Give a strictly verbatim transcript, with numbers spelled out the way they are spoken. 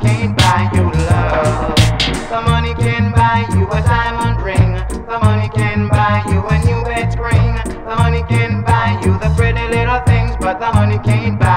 can't buy you love. The money can buy you a diamond ring. The money can buy you a new bed spring. The money can buy you the pretty little things, but the money can't buy you.